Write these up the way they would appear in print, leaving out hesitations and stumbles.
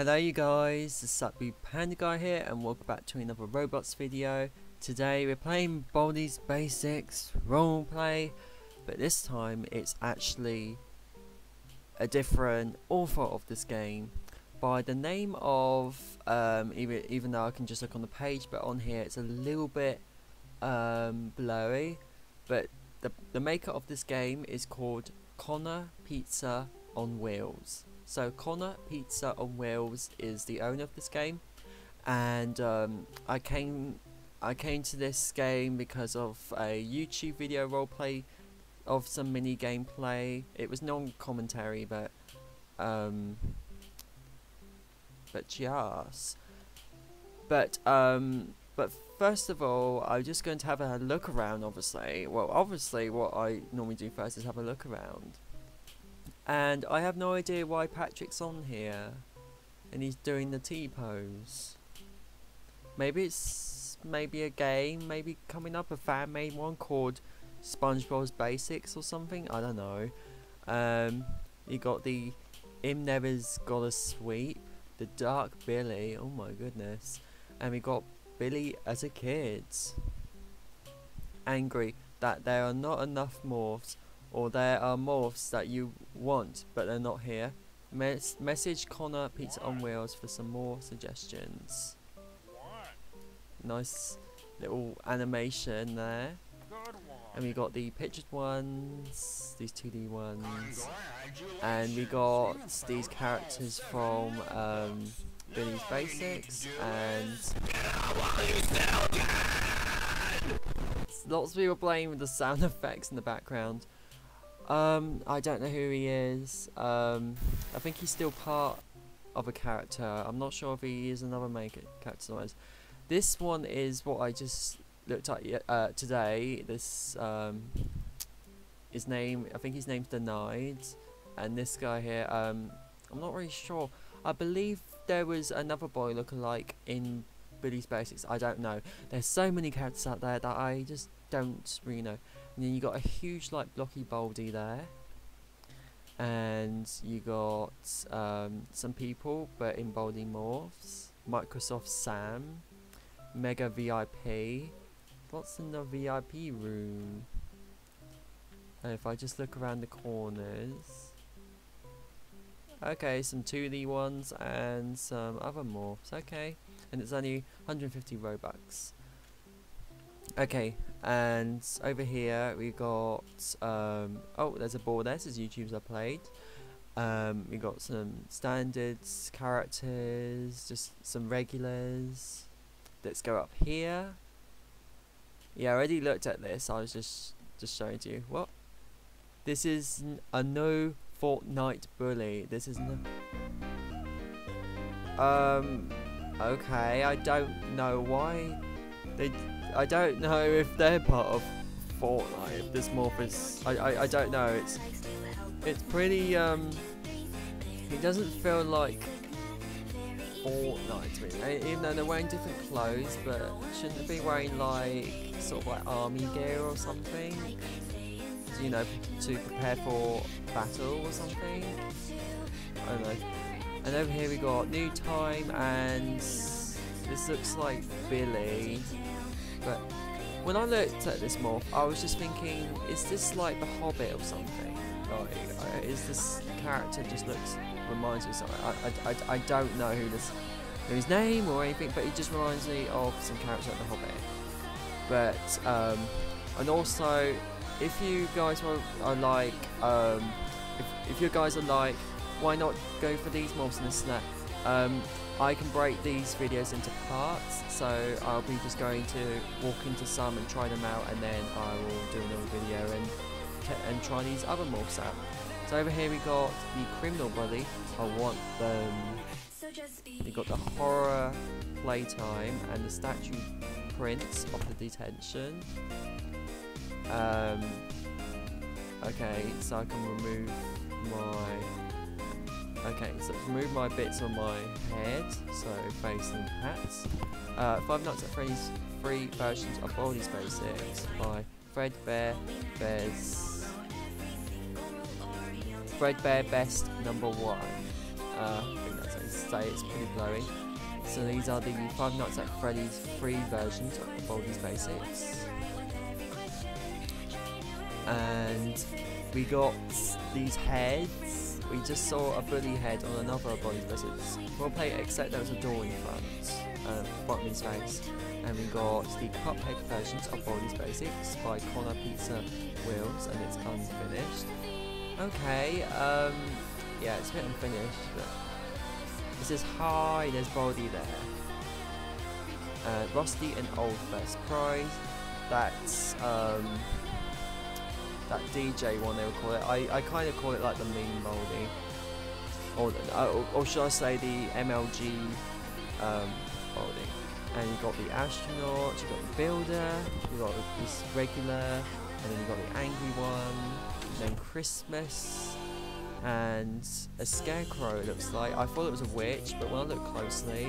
Hello you guys, this is Suckboo Panda Guy here and welcome back to another Roblox video. Today we're playing Baldi's Basics roleplay, but this time it's actually a different author of this game by the name of, even though I can just look on the page, but on here it's a little bit blurry, but the maker of this game is called Connor Pizza on Wheels. So Connor Pizza on Wheels is the owner of this game, and I came to this game because of a YouTube video roleplay of some mini gameplay. It was non-commentary, but first of all, I'm just going to have a look around. Obviously, what I normally do first is have a look around. And I have no idea why Patrick's on here, and he's doing the T pose. Maybe it's a game, maybe coming up, a fan-made one called Spongebob's Basics or something. I don't know. You got the Im Never's Gotta Sweep, the Dark Billy. Oh my goodness! And we got Billy as a kid. Angry that there are not enough morphs. Or there are morphs that you want, but they're not here. Message Connor Pizza on Wheels for some more suggestions. Nice little animation there. And we got the pictured ones, these 2D ones. And we got these characters from Baldi's Basics and... Lots of people playing with the sound effects in the background. I don't know who he is. I think he's still part of a character. I'm not sure if he is another main character. This one is what I just looked at today. This his name. I think his name's Denied, and this guy here. I'm not really sure. I believe there was another boy lookalike in Baldi's Basics. I don't know. There's so many characters out there that I just don't really know. And then you got a huge, like, blocky Baldi there, and you got some people, but in Baldi morphs. Microsoft Sam, Mega VIP. What's in the VIP room? And if I just look around the corners, okay, some 2D ones and some other morphs. Okay, and it's only 150 Robux. Okay, and over here we got oh, there's a ball there. This is YouTube's I played. We got some standards characters, just some regulars. Let's go up here. Yeah, I already looked at this. I was just showing to you. What? This is a no Fortnite bully. This is no. Okay, I don't know why they. I don't know if they're part of Fortnite, if this morph is... I don't know, it's pretty, it doesn't feel like Fortnite to me, even though they're wearing different clothes, but shouldn't they be wearing like, sort of like army gear or something? You know, to prepare for battle or something? I don't know. And over here we got New Time, and this looks like Billy. But when I looked at this morph, I was just thinking, is this like The Hobbit or something? Like, is this character just reminds me of something? I don't know who his name or anything, but he just reminds me of some character like The Hobbit. But and also, if you guys are like, if you guys are like, why not go for these morphs in the snack? I can break these videos into parts, so I'll be just going to walk into some and try them out, and then I will do another video and try these other morphs out. So over here we got the criminal buddy. I want them. We got the horror playtime and the statue prints of the detention. Okay, so I can remove my. Okay, so remove my bits on my head, so face and hats. Five Nights at Freddy's free versions of Baldi's Basics by Fred Bear Bears. Fred Bear Best Number One. I think that's it. say it's pretty blurry. So these are the Five Nights at Freddy's free versions of the Baldi's Basics. And we got these heads. We just saw a bully head on another Baldi's Basics roleplay, except there was a door in front, Buttman's face. And we got the Cuphead versions of Baldi's Basics by Connor Pizza on Wheels, and it's unfinished. Okay, yeah, it's a bit unfinished, but it says hi, there's Baldi there. Rusty and Old First Prize. That's that DJ one they would call it. I kind of call it like the meme Baldi, or should I say the MLG Baldi. And you got the astronaut, you got the builder, you got this regular, and then you got the angry one, and then Christmas, and a scarecrow it looks like. I thought it was a witch, but when I look closely,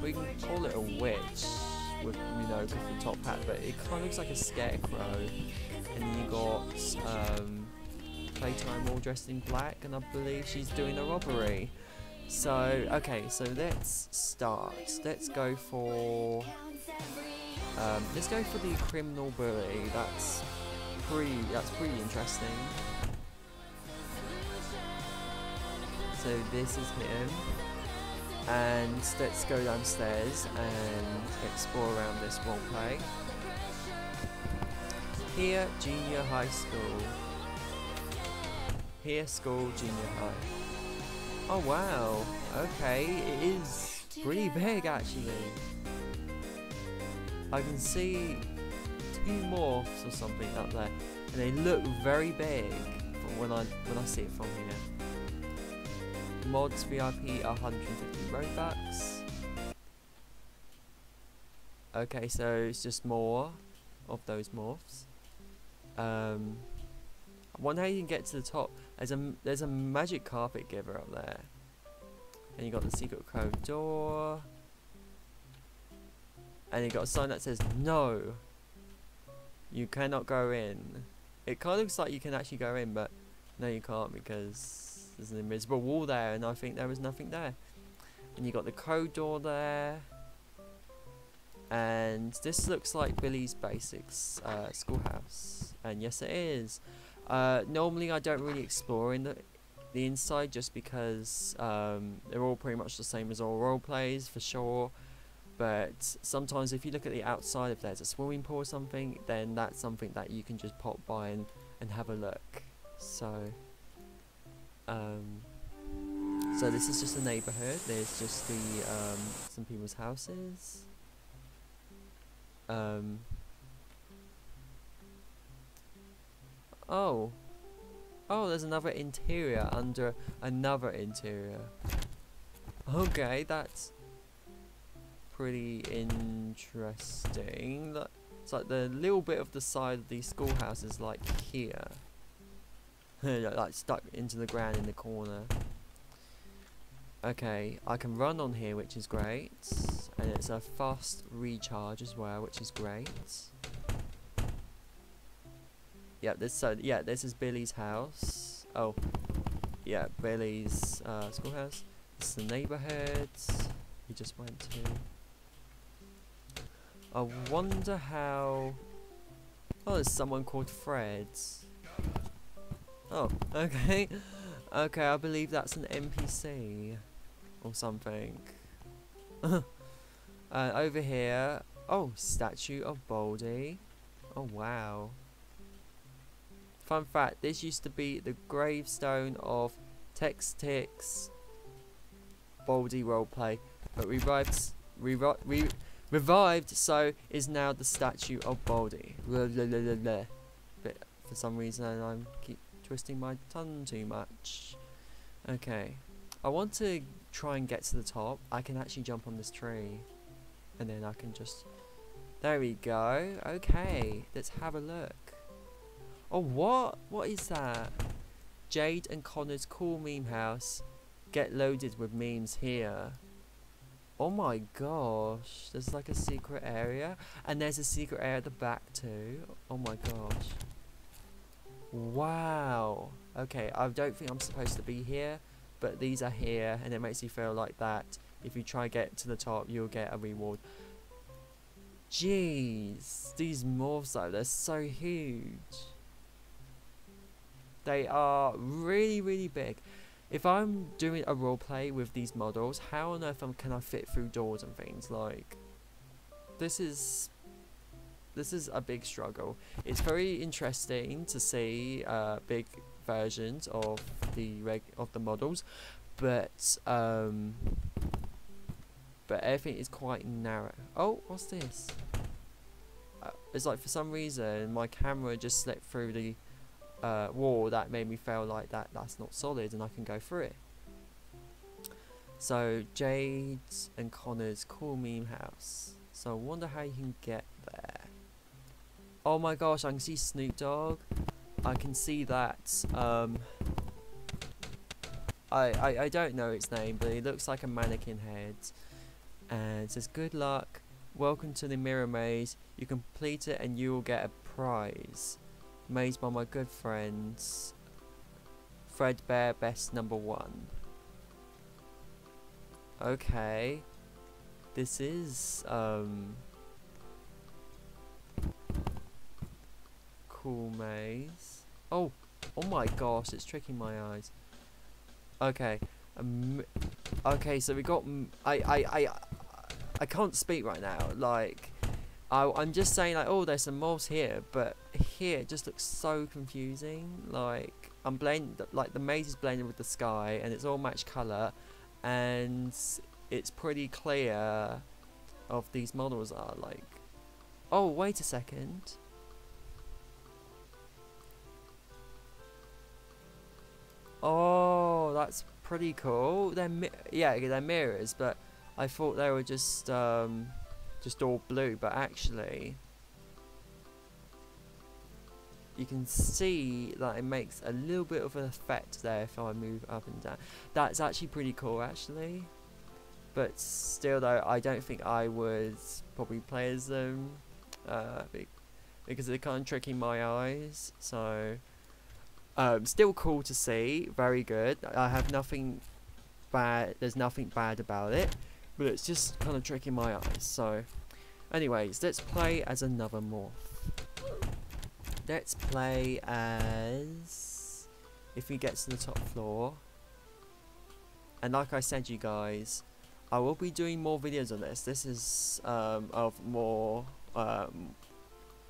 we can call it a witch with, you know, the top hat, but it kind of looks like a scarecrow. And then you got Playtime all dressed in black, and I believe she's doing a robbery. So, okay, so let's start. Let's go for the criminal bully. That's pretty interesting. So this is him. And let's go downstairs and explore around this roleplay. Here, junior high school. Here, school, junior high. Oh wow, okay, it is pretty big actually. I can see two morphs or something up there, and they look very big from when I see it from here. Mods VIP 150 Robux. Okay, so it's just more of those morphs. I wonder how you can get to the top. There's a magic carpet giver up there. And you got the secret code door. And you got a sign that says no. You cannot go in. It kind of looks like you can actually go in, but no you can't, because there's an invisible wall there and I think there was nothing there. And you got the code door there. And this looks like Billy's Basics schoolhouse. And yes it is. Normally I don't really explore in the inside, just because they're all pretty much the same as all role plays for sure, but sometimes if you look at the outside, if there's a swimming pool or something, then that's something that you can just pop by and have a look. So so this is just a neighborhood. There's just the some people's houses. Oh, there's another interior under another interior. Okay, that's pretty interesting. It's like the little bit of the side of the schoolhouse is like here. Like stuck into the ground in the corner. Okay, I can run on here, which is great. And it's a fast recharge as well, which is great. Yeah, this is Billy's house. Oh, yeah, Billy's schoolhouse. It's the neighborhood he just went to. I wonder how. Oh, there's someone called Fred. Oh, okay, okay. I believe that's an NPC or something. Over here. Oh, statue of Baldi. Oh wow. Fun fact, this used to be the gravestone of Textix Baldi roleplay, but revived, so is now the statue of Baldi. But for some reason I keep twisting my tongue too much. Okay, I want to try and get to the top. I can actually jump on this tree, and then I can just... There we go. Okay, let's have a look. Oh, what? What is that? Jade and Connor's cool meme house. Get loaded with memes here. Oh my gosh. There's like a secret area. And there's a secret area at the back too. Oh my gosh. Wow. Okay, I don't think I'm supposed to be here. but these are here, and it makes you feel like that. If you try to get to the top, you'll get a reward. Jeez, these morphs though, they're so huge. They are really, really big. If I'm doing a roleplay with these models, how on earth can I fit through doors and things? Like, this is a big struggle. It's very interesting to see big versions of the models, but everything is quite narrow. Oh, what's this? It's like for some reason my camera just slipped through the wall that made me feel like that's not solid and I can go through it. So Jade's and Connor's cool meme house, so I wonder how you can get there. Oh my gosh, I can see Snoop Dogg, I can see that I don't know its name, but it looks like a mannequin head, and it says good luck, welcome to the Mirror Maze, you complete it and you will get a prize. Made by my good friends Fred Bear Best Number One. Okay, this is cool maze. Oh my gosh, it's tricking my eyes. Okay, okay, so we got I can't speak right now. Like, I'm just saying, like, oh, there's some mobs here, but here it just looks so confusing. Like, the maze is blended with the sky, and it's all matched colour, and it's pretty clear of these models are like. Oh, wait a second. Oh, that's pretty cool. They're mirrors, but I thought they were just all blue, but actually you can see that it makes a little bit of an effect there if I move up and down. That's actually pretty cool actually, but still though, I don't think I would probably play as them because they're kind of tricking my eyes. So still cool to see, very good. I have nothing bad, there's nothing bad about it, but it's just kind of tricking my eyes. So anyways, let's play as another morph. Let's play as, if we get to the top floor, and like I said you guys, I will be doing more videos on this. This is of more roleplay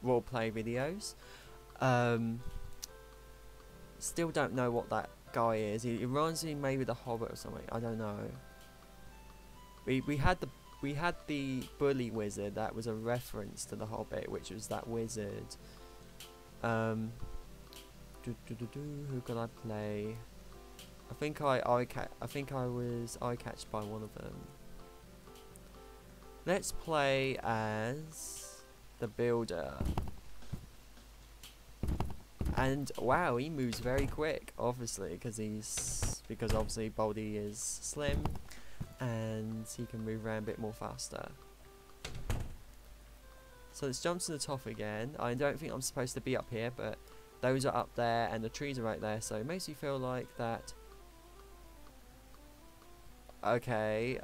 videos. Still don't know what that guy is. He reminds me maybe the Hobbit or something, I don't know. We had the bully wizard, that was a reference to the Hobbit, which was that wizard. Who can I play? I think I was eye-catched by one of them. Let's play as the builder. And wow, he moves very quick, obviously, because obviously Baldi is slim, and he can move around a bit more faster. So let's jump to the top again. I don't think I'm supposed to be up here, but those are up there and the trees are right there, so it makes you feel like that. Okay,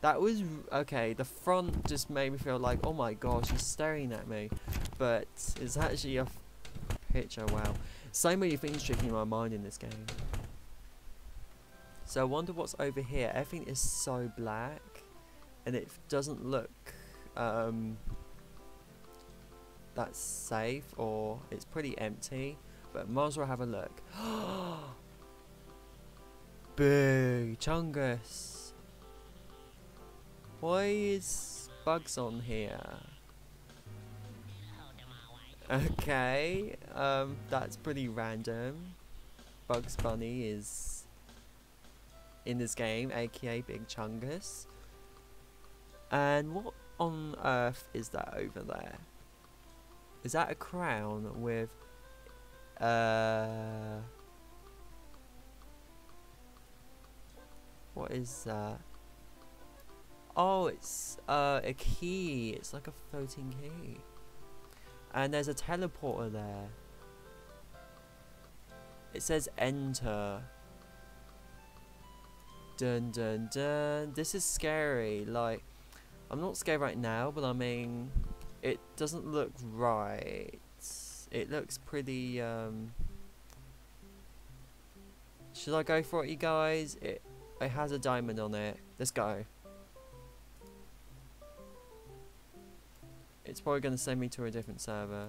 that was okay, the front just made me feel like, oh my gosh, he's staring at me, but it's actually a picture. Wow, so many things tricking my mind in this game. So I wonder what's over here. Everything is so black, and it doesn't look that's safe, or it's pretty empty, but might as well have a look. Big Chungus! Why is Bugs on here? Okay, that's pretty random. Bugs Bunny is in this game, aka Big Chungus. And what on earth is that over there? Is that a crown with what is that? Oh, it's a key. It's like a floating key. And there's a teleporter there. It says enter. Dun dun dun. This is scary. Like, I'm not scared right now, but I mean, it doesn't look right. It looks pretty. Should I go for it, you guys? It has a diamond on it. Let's go. It's probably going to send me to a different server.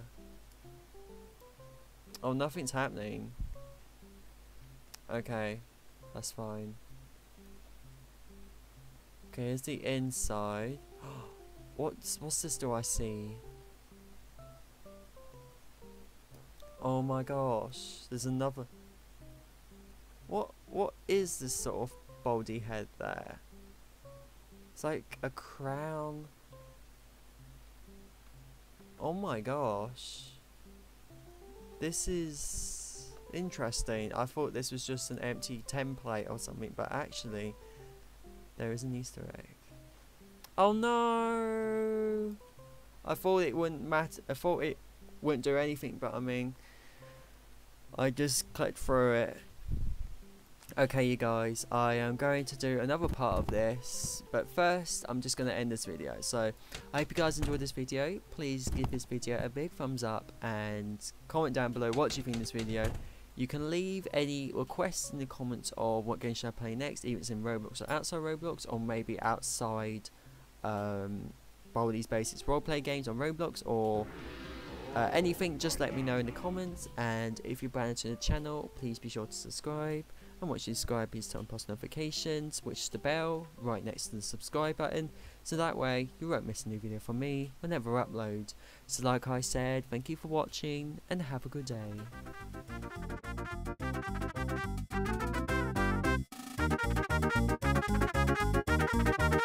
Oh, nothing's happening. Okay, that's fine. Okay, here's the inside. What's this door I see? Oh my gosh, there's another. What is this sort of baldy head there? It's like a crown. Oh my gosh. This is interesting. I thought this was just an empty template or something, but actually there is an Easter egg. Oh no! I thought it wouldn't matter. I thought it wouldn't do anything, but I mean, I just clicked through it. Okay, you guys, I am going to do another part of this, but first I'm just going to end this video. So I hope you guys enjoyed this video. Please give this video a big thumbs up and comment down below what you think of this video. You can leave any requests in the comments of what game should I play next, even if it's in Roblox or outside Roblox, or maybe outside Baldi's Basics roleplay games on Roblox, or anything. Just let me know in the comments, and if you're brand new to the channel, please be sure to subscribe. And once you subscribe, please turn on post notifications, which is the bell right next to the subscribe button, so that way you won't miss a new video from me whenever I upload. So like I said, thank you for watching and have a good day.